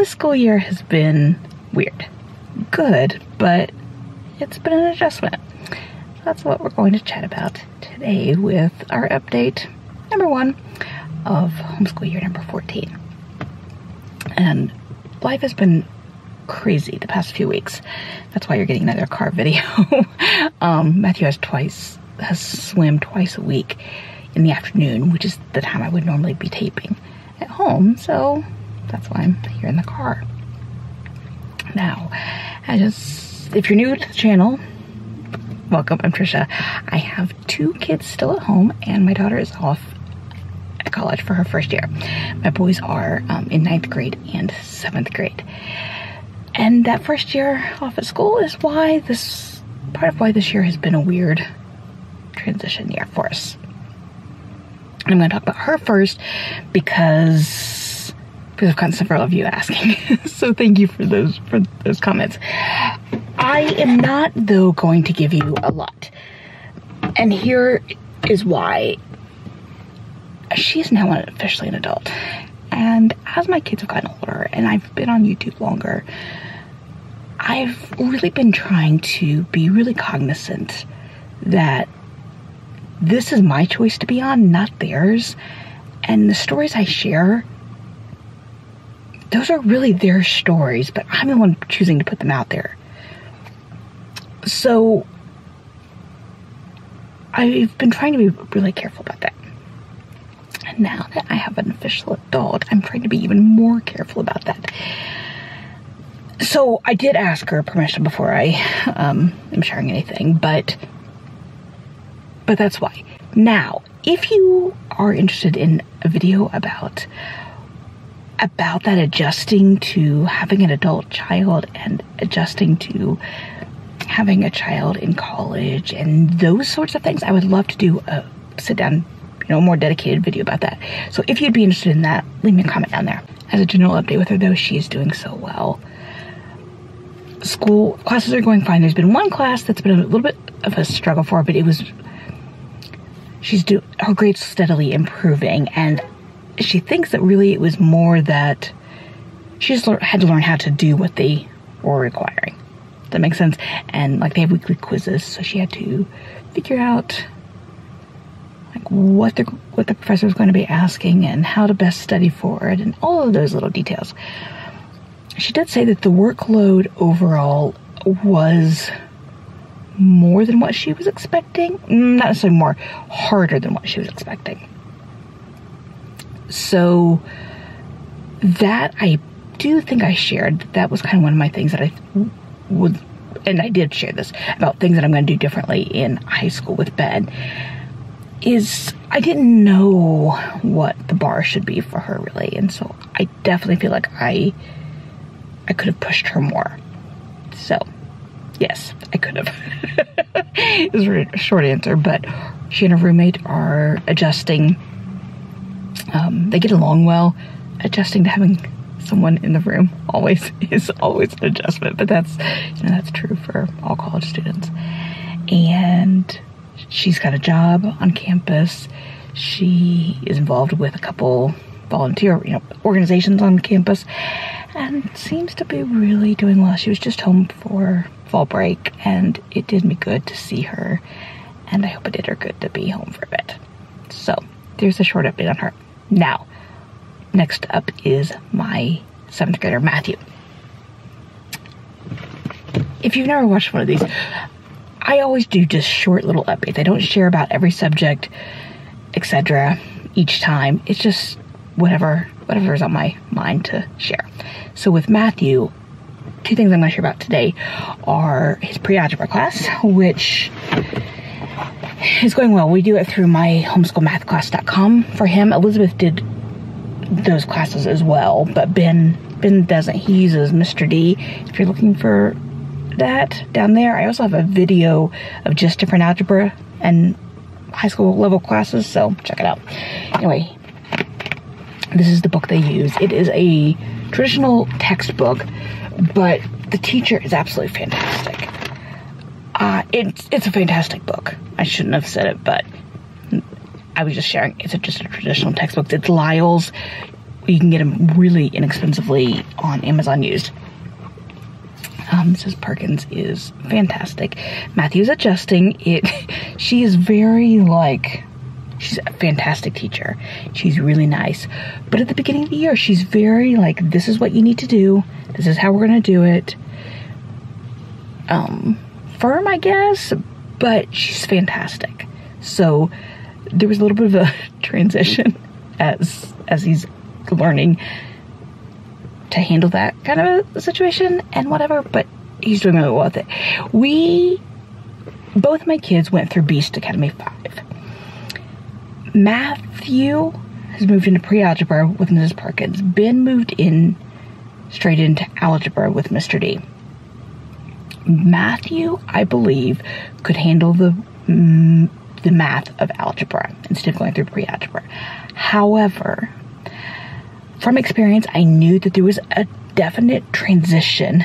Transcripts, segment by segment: This school year has been weird. Good, but it's been an adjustment. That's what we're going to chat about today with our update number 1 of homeschool year number 14. And life has been crazy the past few weeks. That's why you're getting another car video. Matthew has swim twice a week in the afternoon, which is the time I would normally be taping at home, so that's why I'm here in the car. Now, if you're new to the channel, welcome, I'm Trisha. I have 2 kids still at home and my daughter is off at college for her first year. My boys are in 9th grade and 7th grade. And that first year off at school is part of why this year has been a weird transition year for us. And I'm gonna talk about her first because I've gotten several of you asking. So thank you for those comments. I am not, though, going to give you a lot. And here is why. She's now officially an adult. And as my kids have gotten older and I've been on YouTube longer, I've really been trying to be really cognizant that this is my choice to be on, not theirs. And the stories I share, those are really their stories, but I'm the one choosing to put them out there. So I've been trying to be really careful about that. And now that I have an official adult, I'm trying to be even more careful about that. So I did ask her permission before I am sharing anything, but that's why. Now, if you are interested in a video about that, adjusting to having an adult child and adjusting to having a child in college and those sorts of things, I would love to do a sit down, more dedicated video about that. So if you'd be interested in that, leave me a comment down there. As a general update with her, though, she is doing so well. School classes are going fine. There's been one class that's been a little bit of a struggle for her, but her grades steadily improving, and she thinks that really it was more that she just had to learn how to do what they were requiring. Does that make sense? And like, they have weekly quizzes, so she had to figure out like what the professor was going to be asking and how to best study for it and all of those little details. She did say that the workload overall was more than what she was expecting. Not necessarily more, harder than what she was expecting. So that, I do think I shared, that was kind of one of my things that I would, and I did share this, about things that I'm going to do differently in high school with Ben, is I didn't know what the bar should be for her, really. And so I definitely feel like I could have pushed her more. So yes, I could have. Is a short answer, but she and her roommate are adjusting. They get along well. Adjusting to having someone in the room is always an adjustment, but that's true for all college students. And she's got a job on campus. She is involved with a couple volunteer organizations on campus, and seems to be really doing well. She was just home for fall break, and it did me good to see her, and I hope it did her good to be home for a bit. So there's a short update on her. Now, next up is my 7th grader, Matthew. If you've never watched one of these, I always do just short little updates. I don't share about every subject, etc. each time. It's just whatever is on my mind to share. So with Matthew, 2 things I'm going to share about today are his pre-algebra class, which is going well. We do it through my homeschoolmathclass.com for him. Elizabeth did those classes as well, but Ben doesn't. He uses Mr. D. If you're looking for that down there, I also have a video of just different algebra and high school level classes, so check it out. Anyway, this is the book they use. It is a traditional textbook, but the teacher is absolutely fantastic. It's a fantastic book. I shouldn't have said it, but I was just sharing. It's just a traditional textbook. It's Lyle's. You can get them really inexpensively on Amazon used. Mrs. Perkins is fantastic. Matthew's adjusting it. She is very like, she's a fantastic teacher. She's really nice. But at the beginning of the year, she's very like, this is what you need to do. This is how we're going to do it. Firm, I guess, but she's fantastic. So there was a little bit of a transition as he's learning to handle that kind of a situation and whatever, but he's doing really well with it. Both my kids went through Beast Academy 5. Matthew has moved into pre-algebra with Mrs. Perkins. Ben moved in straight into algebra with Mr. D. Matthew, I believe, could handle the math of algebra instead of going through pre-algebra. However, from experience, I knew that there was a definite transition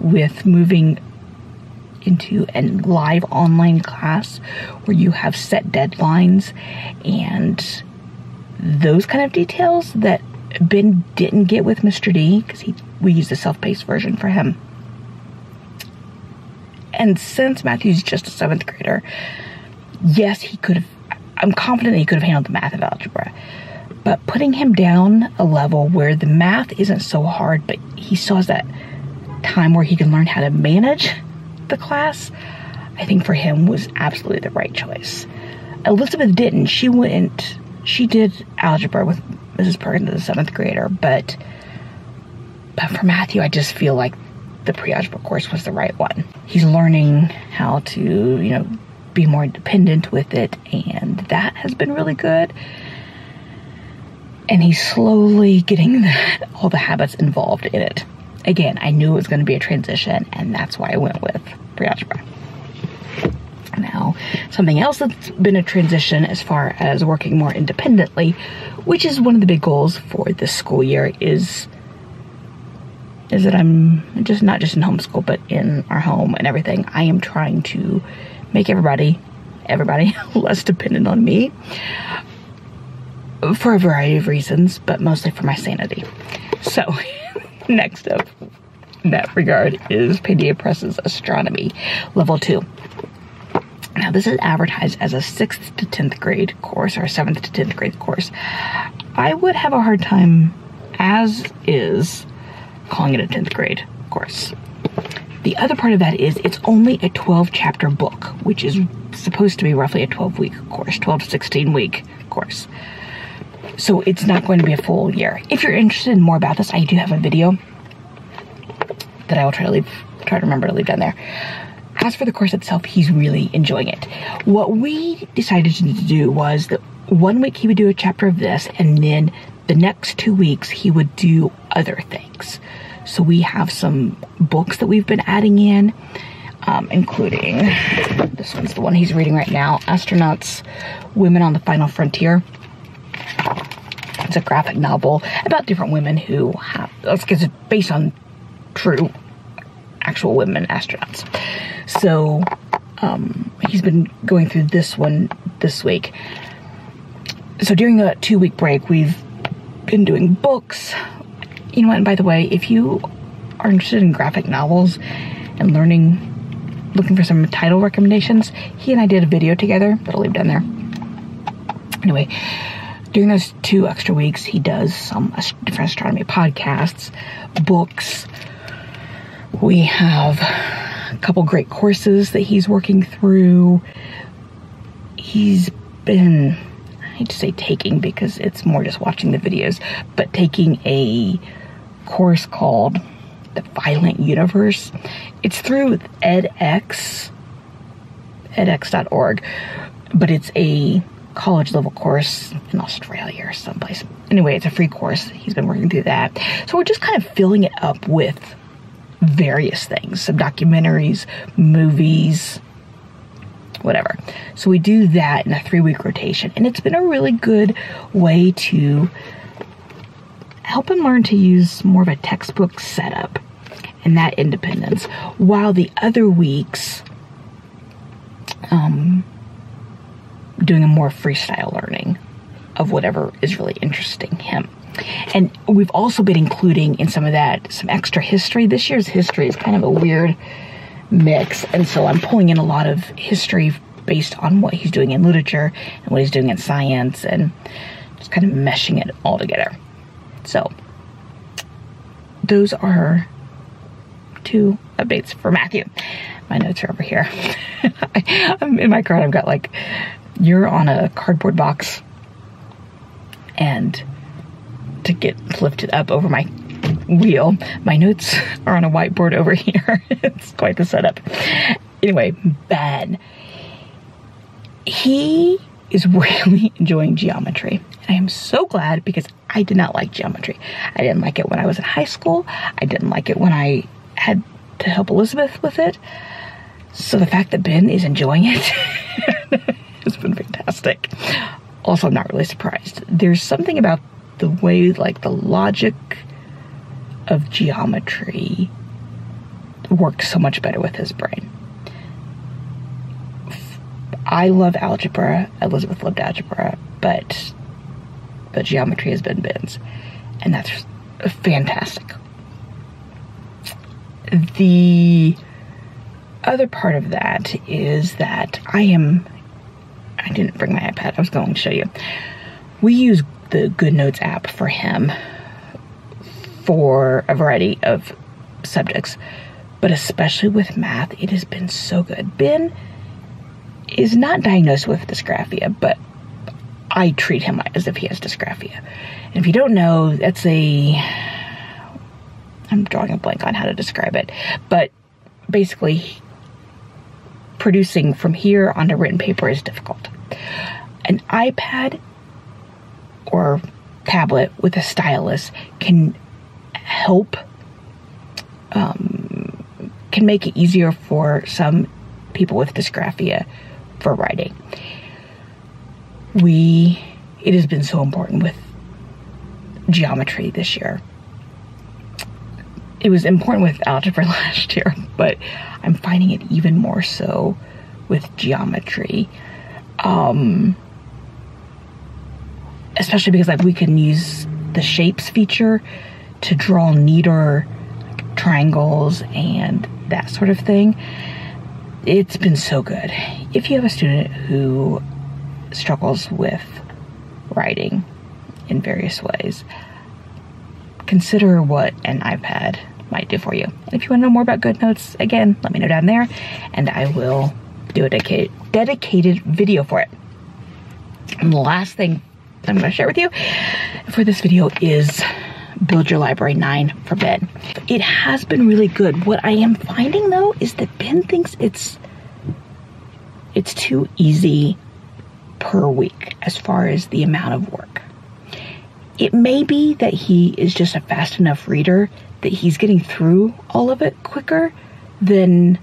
with moving into a live online class where you have set deadlines and those kind of details that Ben didn't get with Mr. D, because we used the self-paced version for him. And since Matthew's just a 7th grader, yes, he could have, I'm confident that he could have handled the math of algebra, but putting him down a level where the math isn't so hard, but he still has that time where he can learn how to manage the class, I think for him was absolutely the right choice. Elizabeth didn't. She did algebra with Mrs. Perkins, the 7th grader, but for Matthew, I just feel like the pre-algebra course was the right one. He's learning how to, you know, be more independent with it, and that has been really good. And he's slowly getting all the habits involved in it. Again, I knew it was going to be a transition, and that's why I went with pre-algebra. Now, something else that's been a transition as far as working more independently, which is one of the big goals for this school year, is that I'm just not just in homeschool, but in our home and everything. I am trying to make everybody less dependent on me for a variety of reasons, but mostly for my sanity. So next up in that regard is Paydia Press's Astronomy Level 2. Now this is advertised as a 6th to 10th grade course or 7th to 10th grade course. I would have a hard time as is calling it a 10th grade course. The other part of that is it's only a 12-chapter book, which is supposed to be roughly a 12-week course, 12 to 16-week course. So it's not going to be a full year. If you're interested in more about this, I do have a video that I will try to remember to leave down there. As for the course itself, he's really enjoying it. What we decided to do was that one week he would do a chapter of this, and then the next 2 weeks he would do other things. So we have some books that we've been adding in, including, this one's the one he's reading right now, Astronauts, Women on the Final Frontier. It's a graphic novel about different women who have, it's based on true, actual women astronauts. So he's been going through this one this week. So during the 2-week break, we've been doing books. You know what, and by the way, if you are interested in graphic novels and looking for some title recommendations, he and I did a video together that I'll leave down there. Anyway, during those 2 extra weeks, he does some different astronomy podcasts, books. We have a couple great courses that he's working through. He's been, I hate to say taking because it's more just watching the videos, but taking a course called The Violent Universe. It's through edX, edX.org, but it's a college level course in Australia or someplace. Anyway, it's a free course. He's been working through that. So we're just kind of filling it up with various things, some documentaries, movies, whatever. So we do that in a 3-week rotation, and it's been a really good way to help him learn to use more of a textbook setup and that independence, while the other weeks doing a more freestyle learning of whatever is really interesting him. And we've also been including in some of that some extra history. This year's history is kind of a weird mix, and so I'm pulling in a lot of history based on what he's doing in literature and what he's doing in science, and just kind of meshing it all together. So those are two updates for Matthew. My notes are over here. I'm in my car and I've got like, you're on a cardboard box, and to get lifted up over my wheel, my notes are on a whiteboard over here. It's quite the setup. Anyway, Ben, he is really enjoying geometry. And I am so glad, because I did not like geometry. I didn't like it when I was in high school. I didn't like it when I had to help Elizabeth with it. So the fact that Ben is enjoying it has been fantastic. Also, I'm not really surprised. There's something about the way, like, the logic of geometry works so much better with his brain. I love algebra. Elizabeth loved algebra, but geometry has been Ben's, and that's fantastic. The other part of that is that I didn't bring my iPad. I was going to show you. We use the GoodNotes app for him for a variety of subjects, but especially with math, it has been so good. Ben is not diagnosed with dysgraphia, but I treat him as if he has dysgraphia. And if you don't know, that's I'm drawing a blank on how to describe it, but basically producing from here onto written paper is difficult. An iPad or tablet with a stylus can help, can make it easier for some people with dysgraphia for writing. It has been so important with geometry this year. It was important with algebra last year, but I'm finding it even more so with geometry. Especially because, like, we can use the shapes feature to draw neater triangles and that sort of thing. It's been so good. If you have a student who struggles with writing in various ways, consider what an iPad might do for you. And if you want to know more about GoodNotes, again, let me know down there, and I will do a dedicated video for it. And the last thing I'm going to share with you for this video is Build Your Library 9 for Ben. It has been really good. What I am finding, though, is that Ben thinks it's too easy per week as far as the amount of work. It may be that he is just a fast enough reader that he's getting through all of it quicker than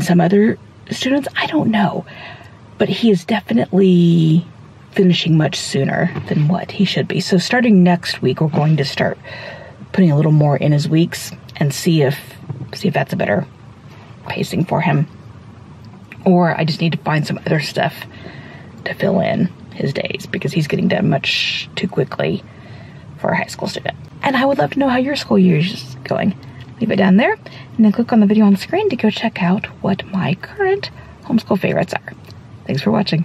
some other students. I don't know. But he is definitely finishing much sooner than what he should be. So starting next week, we're going to start putting a little more in his weeks and see if that's a better pacing for him. Or I just need to find some other stuff to fill in his days, because he's getting done much too quickly for a high school student. And I would love to know how your school year is going. Leave it down there, and then click on the video on the screen to go check out what my current homeschool favorites are. Thanks for watching.